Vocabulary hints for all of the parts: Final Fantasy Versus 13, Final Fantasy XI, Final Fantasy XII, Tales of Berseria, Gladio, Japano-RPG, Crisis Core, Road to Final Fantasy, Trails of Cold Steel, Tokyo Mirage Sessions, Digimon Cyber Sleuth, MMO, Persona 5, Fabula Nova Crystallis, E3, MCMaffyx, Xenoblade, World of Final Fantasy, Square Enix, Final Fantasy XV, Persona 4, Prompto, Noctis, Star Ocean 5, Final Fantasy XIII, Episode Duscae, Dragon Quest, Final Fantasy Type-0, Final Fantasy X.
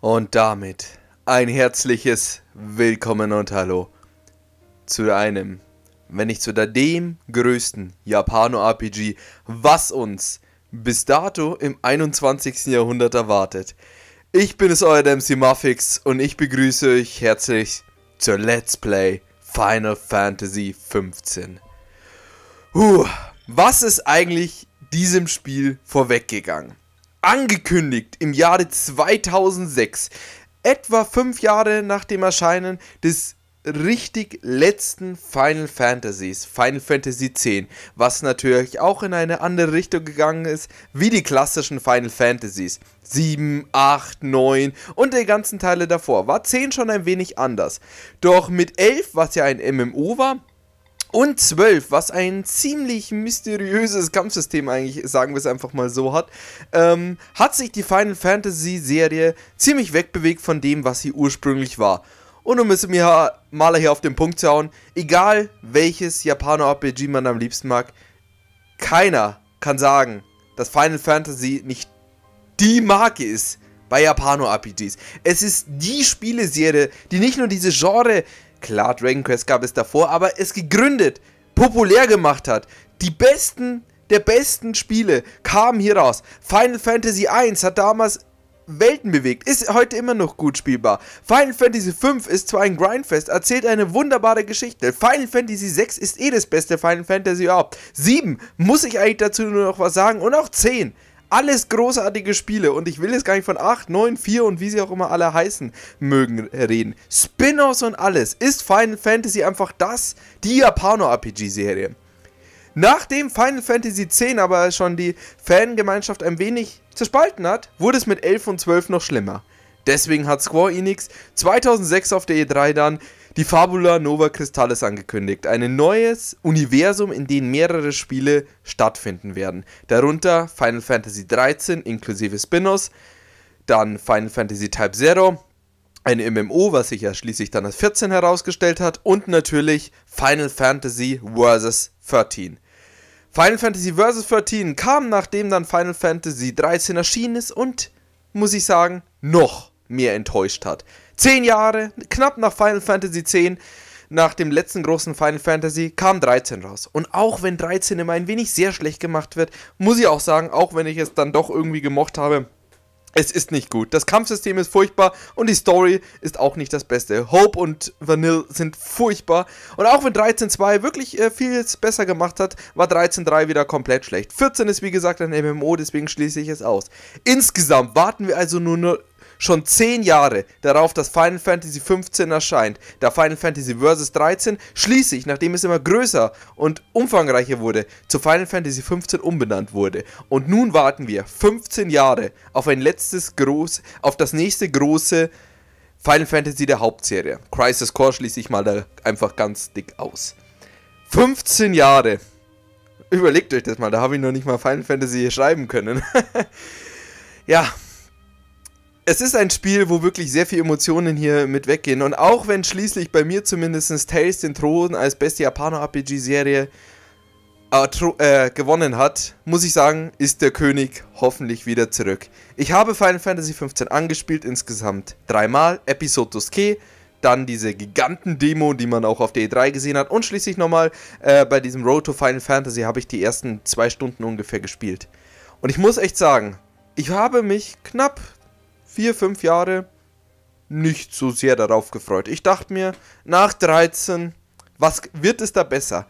Und damit ein herzliches Willkommen und Hallo zu einem, wenn nicht zu dem größten Japano-RPG, was uns bis dato im 21. Jahrhundert erwartet. Ich bin es, euer MCMaffyx, und ich begrüße euch herzlich zur Let's Play Final Fantasy XV. Was ist eigentlich diesem Spiel vorweggegangen? Angekündigt im Jahre 2006, etwa 5 Jahre nach dem Erscheinen des richtig letzten Final Fantasies, Final Fantasy X, was natürlich auch in eine andere Richtung gegangen ist, wie die klassischen Final Fantasies 7, 8, 9 und die ganzen Teile davor. War 10 schon ein wenig anders, doch mit 11, was ja ein MMO war, und 12, was ein ziemlich mysteriöses Kampfsystem eigentlich, sagen wir es einfach mal so, hat, hat sich die Final Fantasy Serie ziemlich wegbewegt von dem, was sie ursprünglich war. Und um es mir mal hier auf den Punkt zu hauen, egal welches Japano-RPG man am liebsten mag, keiner kann sagen, dass Final Fantasy nicht die Marke ist bei Japano-RPGs. Es ist die Spieleserie, die nicht nur diese Genre, klar, Dragon Quest gab es davor, aber es gegründet, populär gemacht hat. Die besten der besten Spiele kamen hier raus. Final Fantasy I hat damals Welten bewegt, ist heute immer noch gut spielbar. Final Fantasy V ist zwar ein Grindfest, erzählt eine wunderbare Geschichte. Final Fantasy VI ist eh das beste Final Fantasy überhaupt. 7 muss ich eigentlich dazu nur noch was sagen, und auch 10. Alles großartige Spiele, und ich will jetzt gar nicht von 8, 9, 4 und wie sie auch immer alle heißen mögen reden. Spin-offs und alles. Ist Final Fantasy einfach die Japano-RPG-Serie? Nachdem Final Fantasy X aber schon die Fangemeinschaft ein wenig zerspalten hat, wurde es mit 11 und 12 noch schlimmer. Deswegen hat Square Enix 2006 auf der E3 dann die Fabula Nova Crystallis angekündigt. Ein neues Universum, in dem mehrere Spiele stattfinden werden. Darunter Final Fantasy XIII inklusive Spin-offs, dann Final Fantasy Type-0, ein MMO, was sich ja schließlich dann als 14 herausgestellt hat, und natürlich Final Fantasy Versus 13. Final Fantasy Versus 13 kam, nachdem dann Final Fantasy XIII erschienen ist und, muss ich sagen, noch mehr enttäuscht hat. 10 Jahre, knapp nach Final Fantasy X, nach dem letzten großen Final Fantasy, kam 13 raus. Und auch wenn 13 immer ein wenig sehr schlecht gemacht wird, muss ich auch sagen, auch wenn ich es dann doch irgendwie gemocht habe, es ist nicht gut. Das Kampfsystem ist furchtbar und die Story ist auch nicht das Beste. Hope und Vanille sind furchtbar. Und auch wenn 13.2 wirklich vieles besser gemacht hat, war 13.3 wieder komplett schlecht. 14 ist wie gesagt ein MMO, deswegen schließe ich es aus. Insgesamt warten wir also nur schon 10 Jahre darauf, dass Final Fantasy 15 erscheint. Da Final Fantasy Versus 13 schließlich, nachdem es immer größer und umfangreicher wurde, zu Final Fantasy 15 umbenannt wurde. Und nun warten wir 15 Jahre auf das nächste große Final Fantasy der Hauptserie. Crisis Core schließe ich mal da einfach ganz dick aus. 15 Jahre. Überlegt euch das mal, da habe ich noch nicht mal Final Fantasy schreiben können. Ja. Es ist ein Spiel, wo wirklich sehr viele Emotionen hier mit weggehen, und auch wenn schließlich bei mir zumindest Tales den Thron als beste Japaner-RPG-Serie gewonnen hat, muss ich sagen, ist der König hoffentlich wieder zurück. Ich habe Final Fantasy XV angespielt, insgesamt 3 Mal, Episode Duscae, dann diese Giganten-Demo, die man auch auf der E3 gesehen hat, und schließlich nochmal bei diesem Road to Final Fantasy habe ich die ersten 2 Stunden ungefähr gespielt. Und ich muss echt sagen, ich habe mich knapp 4-5 Jahre nicht so sehr darauf gefreut. Ich dachte mir, nach 13, was wird es da besser?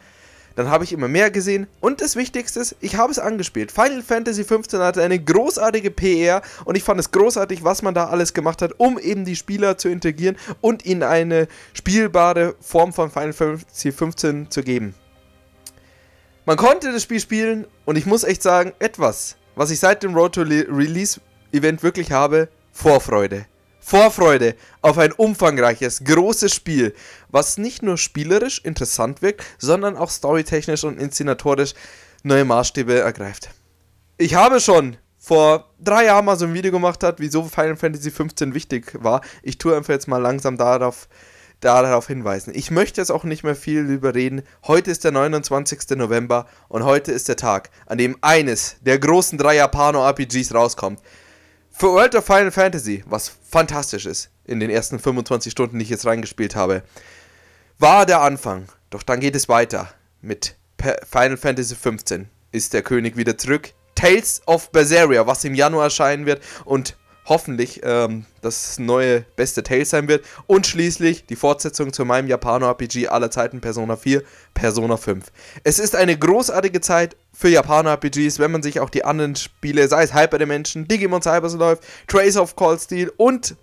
Dann habe ich immer mehr gesehen, und das Wichtigste ist, ich habe es angespielt. Final Fantasy XV hatte eine großartige PR, und ich fand es großartig, was man da alles gemacht hat, um eben die Spieler zu integrieren und ihnen eine spielbare Form von Final Fantasy XV zu geben. Man konnte das Spiel spielen, und ich muss echt sagen, etwas, was ich seit dem Road to Release Event wirklich habe: Vorfreude. Vorfreude auf ein umfangreiches, großes Spiel, was nicht nur spielerisch interessant wirkt, sondern auch storytechnisch und inszenatorisch neue Maßstäbe ergreift. Ich habe schon vor 3 Jahren mal so ein Video gemacht, wieso Final Fantasy XV wichtig war. Ich tue einfach jetzt mal langsam darauf hinweisen. Ich möchte jetzt auch nicht mehr viel darüber reden. Heute ist der 29. November und heute ist der Tag, an dem eines der großen 3 Japano-RPGs rauskommt. für World of Final Fantasy, was fantastisch ist, in den ersten 25 Stunden, die ich jetzt reingespielt habe, war der Anfang. Doch dann geht es weiter mit Final Fantasy XV. Ist der König wieder zurück. Tales of Berseria, was im Januar erscheinen wird und hoffentlich das neue beste Tales sein wird. Und schließlich die Fortsetzung zu meinem Japaner-RPG aller Zeiten, Persona 4, Persona 5. Es ist eine großartige Zeit für Japaner-RPGs, wenn man sich auch die anderen Spiele, sei es Hyperdimension, Digimon Cyber Sleuth, Trails of Cold Steel und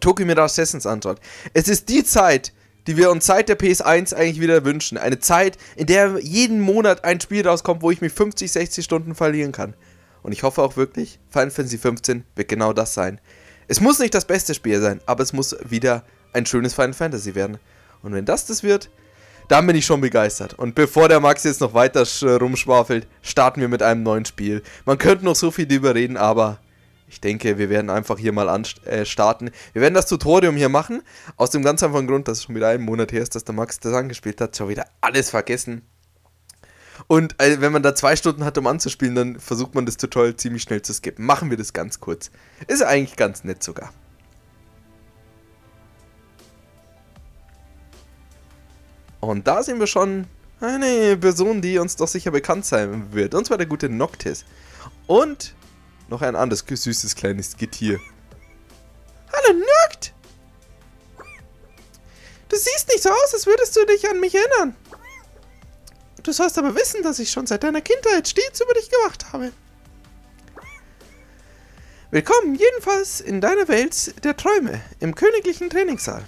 Tokyo Mirage Sessions anschaut. Es ist die Zeit, die wir uns seit der PS1 eigentlich wieder wünschen. Eine Zeit, in der jeden Monat ein Spiel rauskommt, wo ich mich 50, 60 Stunden verlieren kann. Und ich hoffe auch wirklich, Final Fantasy XV wird genau das sein. Es muss nicht das beste Spiel sein, aber es muss wieder ein schönes Final Fantasy werden. Und wenn das das wird, dann bin ich schon begeistert. Und bevor der Max jetzt noch weiter rumschwafelt, starten wir mit einem neuen Spiel. Man könnte noch so viel drüber reden, aber ich denke, wir werden einfach hier mal starten. Wir werden das Tutorium hier machen. Aus dem ganz einfachen Grund, dass es schon wieder einen Monat her ist, dass der Max das angespielt hat. Schon wieder alles vergessen. Und wenn man da 2 Stunden hat, um anzuspielen, dann versucht man das Tutorial ziemlich schnell zu skippen. Machen wir das ganz kurz. Ist eigentlich ganz nett sogar. Und da sehen wir schon eine Person, die uns doch sicher bekannt sein wird. Und zwar der gute Noctis. Und noch ein anderes süßes kleines Getier. Hallo Noct! Du siehst nicht so aus, als würdest du dich an mich erinnern. Du sollst aber wissen, dass ich schon seit deiner Kindheit stets über dich gewacht habe. Willkommen jedenfalls in deiner Welt der Träume, im königlichen Trainingssaal.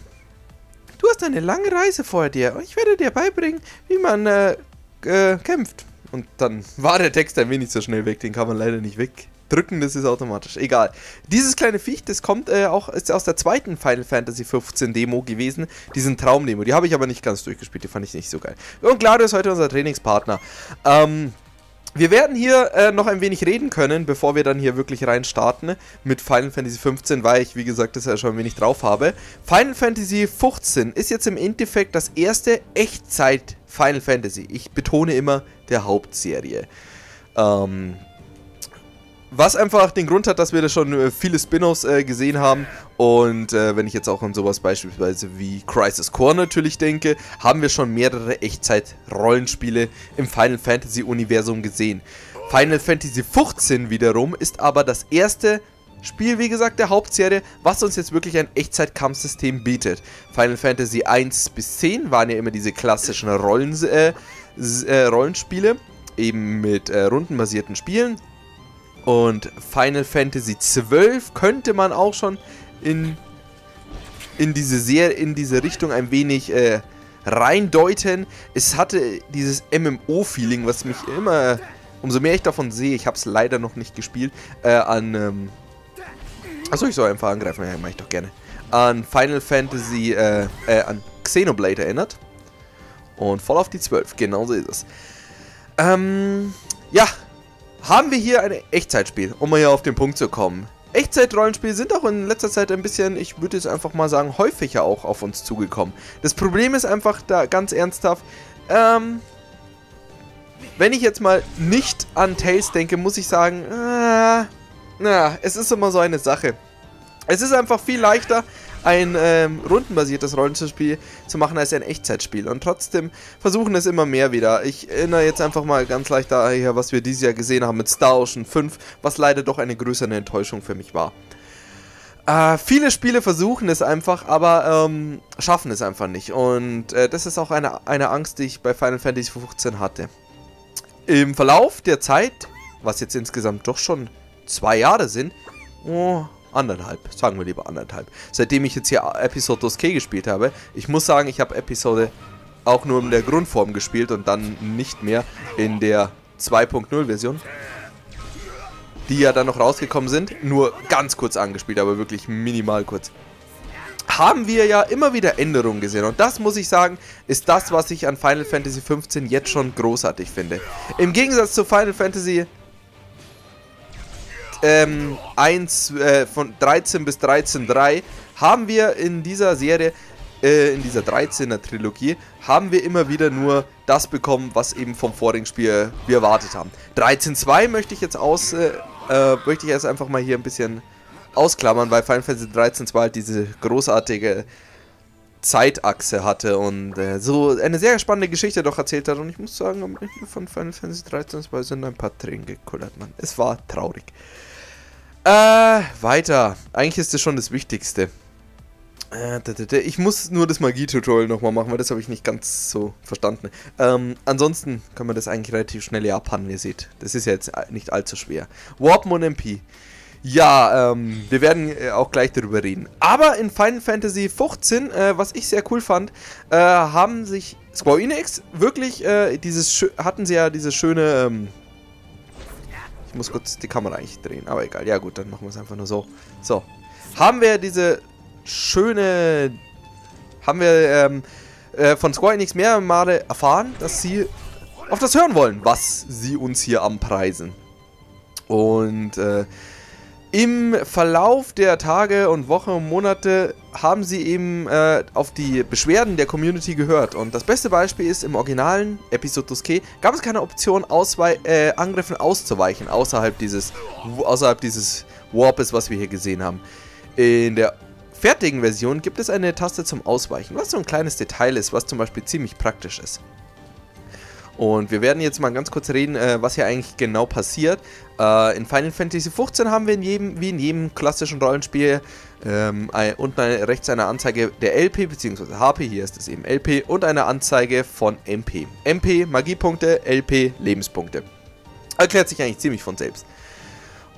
Du hast eine lange Reise vor dir und ich werde dir beibringen, wie man kämpft. Und dann war der Text ein wenig so schnell weg, den kann man leider nicht wegdrücken, das ist automatisch. Egal. Dieses kleine Viech, das kommt ist aus der zweiten Final Fantasy XV Demo gewesen, diesen Traumdemo. Die habe ich aber nicht ganz durchgespielt, die fand ich nicht so geil. Und Gladio ist heute unser Trainingspartner. Wir werden hier noch ein wenig reden können, bevor wir dann hier wirklich rein starten mit Final Fantasy XV, weil ich, wie gesagt, das ja schon ein wenig drauf habe. Final Fantasy XV ist jetzt im Endeffekt das erste Echtzeit Final Fantasy. Ich betone immer der Hauptserie. Was einfach den Grund hat, dass wir da schon viele Spin-offs gesehen haben. Und wenn ich jetzt auch an sowas beispielsweise wie Crisis Core natürlich denke, haben wir schon mehrere Echtzeit-Rollenspiele im Final Fantasy-Universum gesehen. Final Fantasy XV wiederum ist aber das erste Spiel, wie gesagt, der Hauptserie, was uns jetzt wirklich ein Echtzeit-Kampfsystem bietet. Final Fantasy 1 bis 10 waren ja immer diese klassischen Rollenspiele, eben mit rundenbasierten Spielen. Und Final Fantasy XII könnte man auch schon in diese Richtung ein wenig reindeuten. Es hatte dieses MMO-Feeling, was mich immer, umso mehr ich davon sehe, ich habe es leider noch nicht gespielt, achso, ich soll einfach angreifen, ja, mache ich doch gerne. An Final Fantasy, an Xenoblade erinnert. Und voll auf die 12, genau so ist es. Ja. Haben wir hier ein Echtzeitspiel, um mal hier auf den Punkt zu kommen. Echtzeit-Rollenspiele sind auch in letzter Zeit ein bisschen, ich würde jetzt einfach mal sagen, häufiger auch auf uns zugekommen. Das Problem ist einfach, da ganz ernsthaft, wenn ich jetzt mal nicht an Tales denke, muss ich sagen, es ist immer so eine Sache. Es ist einfach viel leichter, ein rundenbasiertes Rollenspiel zu machen als ein Echtzeitspiel. Und trotzdem versuchen es immer mehr wieder. Ich erinnere jetzt einfach mal ganz leicht daher, was wir dieses Jahr gesehen haben mit Star Ocean 5, was leider doch eine größere Enttäuschung für mich war. Viele Spiele versuchen es einfach, aber schaffen es einfach nicht. Und das ist auch eine Angst, die ich bei Final Fantasy XV hatte. Im Verlauf der Zeit, was jetzt insgesamt doch schon 2 Jahre sind, anderthalb, sagen wir lieber anderthalb. Seitdem ich jetzt hier Episode Duscae gespielt habe, ich muss sagen, ich habe Episode auch nur in der Grundform gespielt und dann nicht mehr in der 2.0 Version, die ja dann noch rausgekommen sind, nur ganz kurz angespielt, aber wirklich minimal kurz. Haben wir ja immer wieder Änderungen gesehen und das, muss ich sagen, ist das, was ich an Final Fantasy XV jetzt schon großartig finde. Im Gegensatz zu Final Fantasy 13 bis 13.3 haben wir in dieser Serie, in dieser 13er Trilogie, haben wir immer wieder nur das bekommen, was eben vom vorigen Spiel wir erwartet haben. 13.2 möchte ich jetzt möchte ich erst einfach mal hier ein bisschen ausklammern, weil Final Fantasy XIII zwar halt diese großartige Zeitachse hatte und so eine sehr spannende Geschichte doch erzählt hat, und ich muss sagen, am Ende von Final Fantasy XIII sind ein paar Tränen gekullert, Mann. Es war traurig. Weiter. Eigentlich ist das schon das Wichtigste. Ich muss nur das Magie-Tutorial nochmal machen, weil das habe ich nicht ganz so verstanden. Ansonsten kann man das eigentlich relativ schnell ja abhandeln, wie ihr seht. Das ist ja jetzt nicht allzu schwer. Warp Mon MP. Ja, wir werden auch gleich darüber reden. Aber in Final Fantasy XV, was ich sehr cool fand, haben sich Square Enix wirklich, hatten sie ja dieses schöne, ich muss kurz die Kamera eigentlich drehen, aber egal, ja gut, dann machen wir es einfach nur so. So, haben wir diese schöne, haben wir von Square Enix mehrere Male erfahren, dass sie auf das hören wollen, was sie uns hier anpreisen. Und, im Verlauf der Tage und Wochen und Monate haben sie eben auf die Beschwerden der Community gehört. Und das beste Beispiel ist, im originalen Episode Duscae gab es keine Option, Angriffen auszuweichen, außerhalb dieses Warpes, was wir hier gesehen haben. In der fertigen Version gibt es eine Taste zum Ausweichen, was so ein kleines Detail ist, was zum Beispiel ziemlich praktisch ist. Und wir werden jetzt mal ganz kurz reden, was hier eigentlich genau passiert. In Final Fantasy XV haben wir wie in jedem klassischen Rollenspiel unten rechts eine Anzeige der LP bzw. HP, hier ist es eben LP, und eine Anzeige von MP. MP Magiepunkte, LP Lebenspunkte. Erklärt sich eigentlich ziemlich von selbst.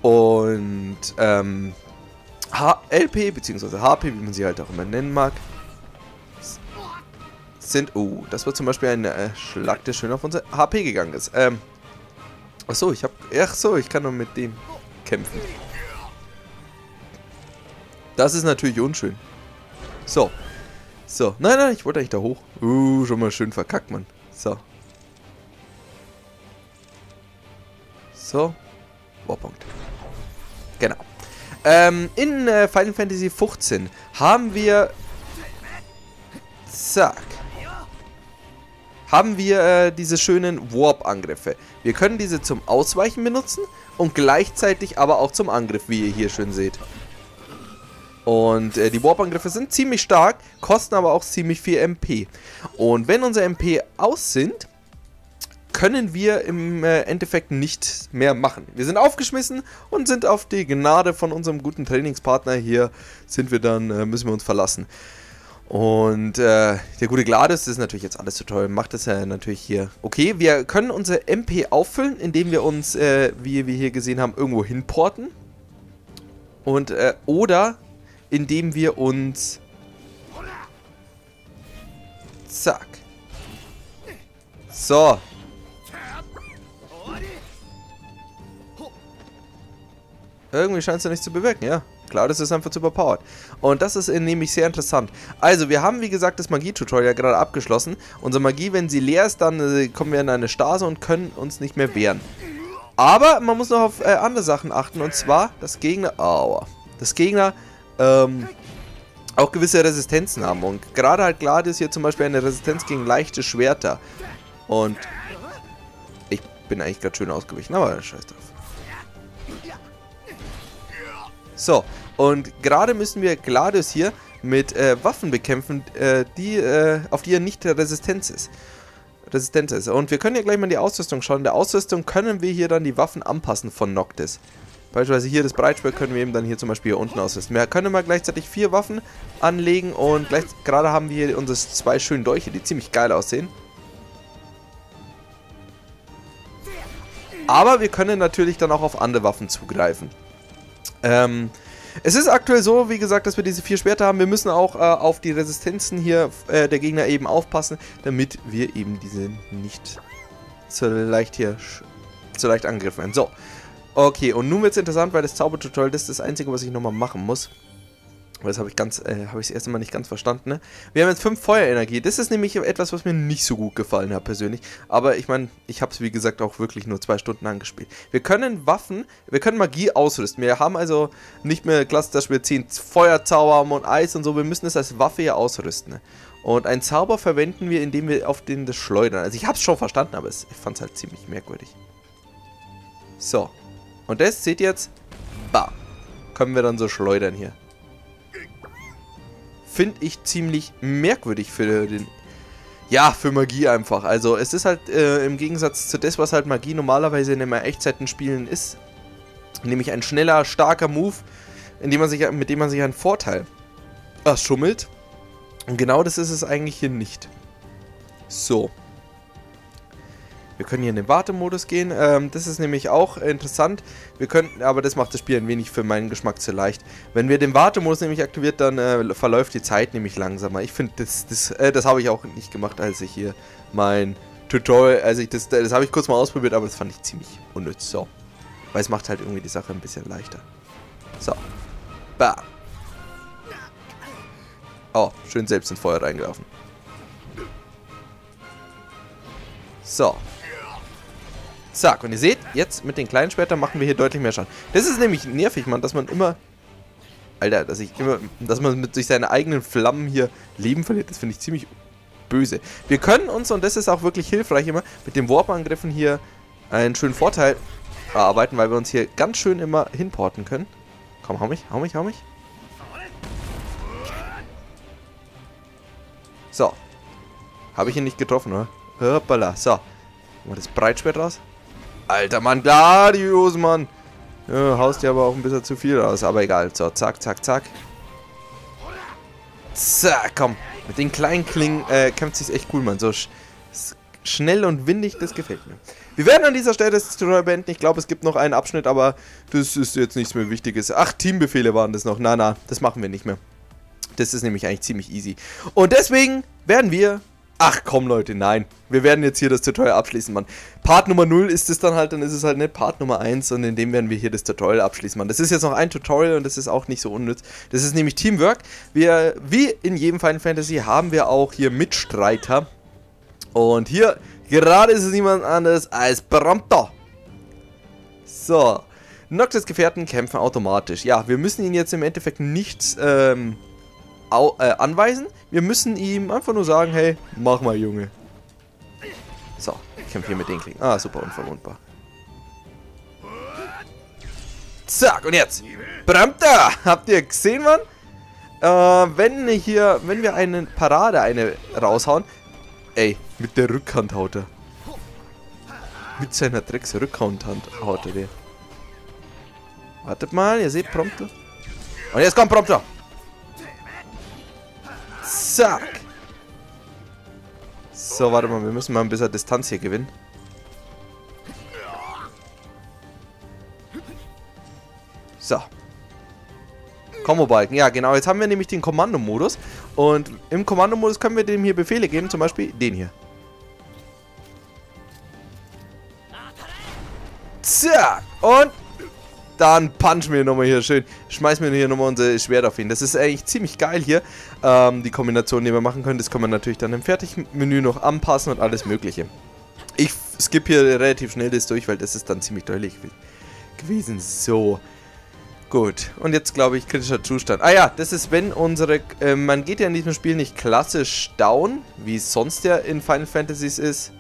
Und LP bzw. HP, wie man sie halt auch immer nennen mag, sind... Oh, das war zum Beispiel ein Schlag, der schön auf unser HP gegangen ist. Achso, ich kann nur mit dem kämpfen. Das ist natürlich unschön. So. So. Nein, ich wollte eigentlich da hoch. Schon mal schön verkackt, Mann. So. So. Warpunkt. Genau. In Final Fantasy XV haben wir... Zack. Haben wir diese schönen Warp-Angriffe. Wir können diese zum Ausweichen benutzen und gleichzeitig aber auch zum Angriff, wie ihr hier schön seht. Und die Warp-Angriffe sind ziemlich stark, kosten aber auch ziemlich viel MP. Und wenn unsere MP aus sind, können wir im Endeffekt nicht mehr machen. Wir sind aufgeschmissen und sind auf die Gnade von unserem guten Trainingspartner hier, müssen wir uns verlassen. Und der gute Gladius, das ist natürlich jetzt alles zu toll, macht das ja natürlich hier. Okay, wir können unsere MP auffüllen, indem wir uns, wie wir hier gesehen haben, irgendwo hinporten. Und, oder indem wir uns... Zack. So. Irgendwie scheint es ja nichts zu bewirken, ja. Klar, das ist einfach zu überpowered. Und das ist nämlich sehr interessant. Also, wir haben, wie gesagt, das Magie-Tutorial gerade abgeschlossen. Unsere Magie, wenn sie leer ist, dann kommen wir in eine Stase und können uns nicht mehr wehren. Aber man muss noch auf andere Sachen achten. Und zwar, dass Gegner... Aua. Dass Gegner auch gewisse Resistenzen haben. Und gerade halt Gladius hier zum Beispiel eine Resistenz gegen leichte Schwerter. Und... Ich bin eigentlich gerade schön ausgewichen, aber scheiß drauf. So, und gerade müssen wir Gladius hier mit Waffen bekämpfen, auf die er nicht resistent ist. Und wir können ja gleich mal in die Ausrüstung schauen. In der Ausrüstung können wir hier dann die Waffen anpassen von Noctis. Beispielsweise hier das Breitschwert können wir eben dann hier zum Beispiel hier unten ausrüsten. Wir können mal gleichzeitig 4 Waffen anlegen und gerade haben wir hier unsere 2 schönen Dolche, die ziemlich geil aussehen. Aber wir können natürlich dann auch auf andere Waffen zugreifen. Es ist aktuell so, wie gesagt, dass wir diese 4 Schwerter haben. Wir müssen auch auf die Resistenzen hier der Gegner eben aufpassen, damit wir eben diese nicht so leicht angegriffen werden. So, okay, und nun wird es interessant, weil das Zaubertutorial, das ist das Einzige, was ich nochmal machen muss. Das habe ich das erste Mal nicht ganz verstanden, ne? Wir haben jetzt 5 Feuerenergie. Das ist nämlich etwas, was mir nicht so gut gefallen hat persönlich. Aber ich meine, ich habe es wie gesagt auch wirklich nur 2 Stunden angespielt. Wir können Magie ausrüsten. Wir haben also nicht mehr klassisch, dass wir 10 Feuerzauber haben und Eis und so. Wir müssen es als Waffe ja ausrüsten, ne? Und einen Zauber verwenden wir, indem wir auf den das schleudern. Also ich habe es schon verstanden, aber ich fand es halt ziemlich merkwürdig. So. Und das seht ihr jetzt, bah, können wir dann so schleudern hier. Finde ich ziemlich merkwürdig für den, ja, für Magie einfach. Also es ist halt im Gegensatz zu das, was halt Magie normalerweise in den Echtzeiten-Spielen ist, nämlich ein schneller, starker Move, mit dem man sich einen Vorteil schummelt. Und genau das ist es eigentlich hier nicht. So. Wir können hier in den Wartemodus gehen. Das ist nämlich auch interessant. Wir könnten, aber das macht das Spiel ein wenig für meinen Geschmack zu leicht. Wenn wir den Wartemodus nämlich aktiviert, dann verläuft die Zeit nämlich langsamer. Ich finde, das habe ich auch nicht gemacht, als ich hier mein Tutorial... Das habe ich kurz mal ausprobiert, aber das fand ich ziemlich unnütz. So. Weil es macht halt irgendwie die Sache ein bisschen leichter. So. Bam. Oh, schön selbst ins Feuer reingelaufen. So. Zack. Und ihr seht, jetzt mit den kleinen Schwertern machen wir hier deutlich mehr Schaden. Das ist nämlich nervig, Mann, dass man immer... Alter, dass man durch seine eigenen Flammen hier Leben verliert. Das finde ich ziemlich böse. Wir können uns, und das ist auch wirklich hilfreich immer, mit den Warp-Angriffen hier einen schönen Vorteil erarbeiten, weil wir uns hier ganz schön immer hinporten können. Komm, hau mich, hau mich, hau mich. So. Habe ich ihn nicht getroffen, oder? Hoppala, so. Machen wir das Breitschwert raus. Alter, Mann, Gladius, Mann. Ja, haust dir aber auch ein bisschen zu viel raus, aber egal. So, zack, zack, zack. Zack, komm. Mit den kleinen Klingen kämpft sich's echt cool, Mann. So schnell und windig, das gefällt mir. Wir werden an dieser Stelle das Tutorial beenden. Ich glaube, es gibt noch einen Abschnitt, aber das ist jetzt nichts mehr Wichtiges. Ach, Teambefehle waren das noch. Na, na, das machen wir nicht mehr. Das ist nämlich eigentlich ziemlich easy. Und deswegen werden wir... Ach komm Leute, nein. Wir werden jetzt hier das Tutorial abschließen, Mann. Part Nummer 0 ist es dann ist es halt nicht Part Nummer 1. Und in dem werden wir hier das Tutorial abschließen, Mann. Das ist jetzt noch ein Tutorial und das ist auch nicht so unnütz. Das ist nämlich Teamwork. Wir, wie in jedem Final Fantasy, haben wir auch hier Mitstreiter. Und hier, gerade ist es niemand anderes als Prompto. So. Noctis Gefährten kämpfen automatisch. Ja, wir müssen ihnen jetzt im Endeffekt nichts, anweisen. Wir müssen ihm einfach nur sagen, hey, mach mal, Junge. So, ich kämpfe hier mit den Klingen. Ah, super, unverwundbar. Zack, und jetzt. Prompto! Habt ihr gesehen, Mann? Wenn wir eine Parade raushauen. Ey, mit der Rückhand haut er. Mit seiner Drecks-Rückhand haut er dir. Wartet mal, ihr seht Prompto. Und jetzt kommt Prompto. Zack. So, warte mal, wir müssen mal ein bisschen Distanz hier gewinnen. So. Kombo-Balken, ja genau, jetzt haben wir nämlich den Kommandomodus. Und im Kommandomodus können wir dem hier Befehle geben, zum Beispiel den hier. Zack. Und dann punchen wir nochmal hier schön. Schmeißen wir hier nochmal unser Schwert auf ihn. Das ist eigentlich ziemlich geil hier. Die Kombination, die wir machen können, das kann man natürlich dann im Fertigmenü noch anpassen und alles mögliche. Ich skippe hier relativ schnell das durch, weil das ist dann ziemlich deutlich gewesen. So. Gut. Und jetzt glaube ich, kritischer Zustand. Ah ja, das ist, wenn unsere... man geht ja in diesem Spiel nicht klassisch down, wie es sonst ja in Final Fantasies ist.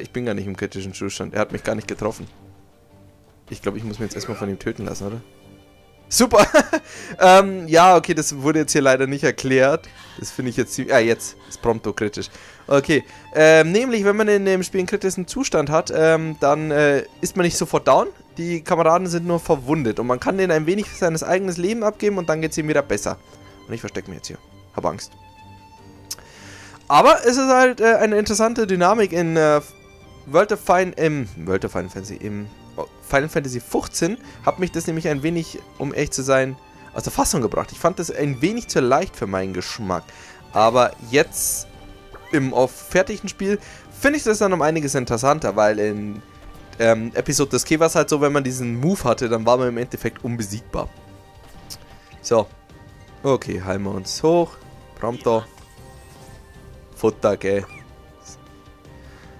Ich bin gar nicht im kritischen Zustand. Er hat mich gar nicht getroffen. Ich glaube, ich muss mich jetzt erstmal von ihm töten lassen, oder? Super! Ja, okay, das wurde jetzt hier leider nicht erklärt. Das finde ich jetzt ziemlich... Ah, jetzt ist Prompto kritisch. Okay, nämlich, wenn man in dem Spiel einen kritischen Zustand hat, dann ist man nicht sofort down. Die Kameraden sind nur verwundet. Und man kann denen ein wenig seines eigenes Leben abgeben und dann geht es ihm wieder besser. Und ich verstecke mich jetzt hier. Hab Angst. Aber es ist halt eine interessante Dynamik in Final Fantasy XV hat mich das nämlich ein wenig, um ehrlich zu sein, aus der Fassung gebracht. Ich fand das ein wenig zu leicht für meinen Geschmack. Aber jetzt im fertigen Spiel finde ich das dann um einiges interessanter, weil in Episode Duscae war es halt so, wenn man diesen Move hatte, dann war man im Endeffekt unbesiegbar. So. Okay, heilen wir uns hoch. Prompto. Futter, gell.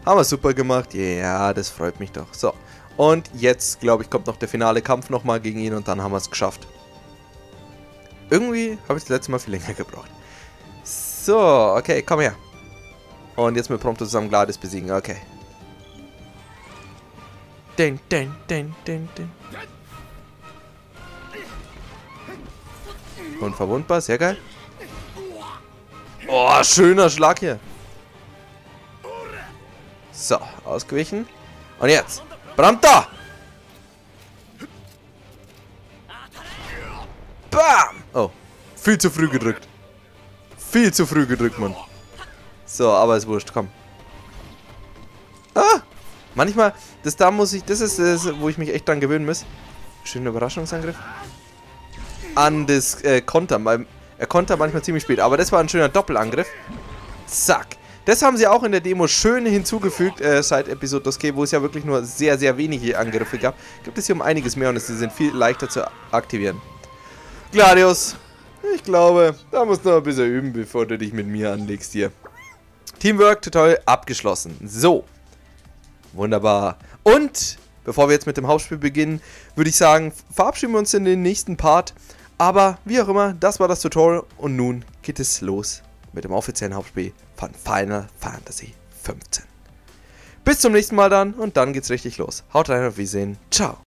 Haben wir super gemacht. Ja, yeah, das freut mich doch. So. Und jetzt, glaube ich, kommt noch der finale Kampf nochmal gegen ihn und dann haben wir es geschafft. Irgendwie habe ich das letzte Mal viel länger gebraucht. So, okay, komm her. Und jetzt mit Prompto zusammen Gladys besiegen, okay. Ding, ding, ding, ding, ding. Unverwundbar, sehr geil. Oh, schöner Schlag hier. So, ausgewichen. Und jetzt. Prompto! Bam! Oh, viel zu früh gedrückt. Viel zu früh gedrückt, Mann. So, aber ist wurscht, komm. Ah! Manchmal, das da muss ich, das ist das, wo ich mich echt dran gewöhnen muss. Schöner Überraschungsangriff. An das Kontern, weil er kontert manchmal ziemlich spät. Aber das war ein schöner Doppelangriff. Zack. Das haben sie auch in der Demo schön hinzugefügt, seit Episode Duscae, wo es ja wirklich nur sehr, sehr wenige Angriffe gab. Gibt es hier um einiges mehr und sie sind viel leichter zu aktivieren. Gladius, ich glaube, da musst du noch ein bisschen üben, bevor du dich mit mir anlegst hier. Teamwork-Tutorial abgeschlossen. So. Wunderbar. Und bevor wir jetzt mit dem Hauptspiel beginnen, würde ich sagen, verabschieden wir uns in den nächsten Part. Aber wie auch immer, das war das Tutorial und nun geht es los mit dem offiziellen Hauptspiel von Final Fantasy XV. Bis zum nächsten Mal dann und dann geht's richtig los. Haut rein, auf Wiedersehen. Ciao.